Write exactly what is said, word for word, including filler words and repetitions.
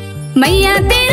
मैया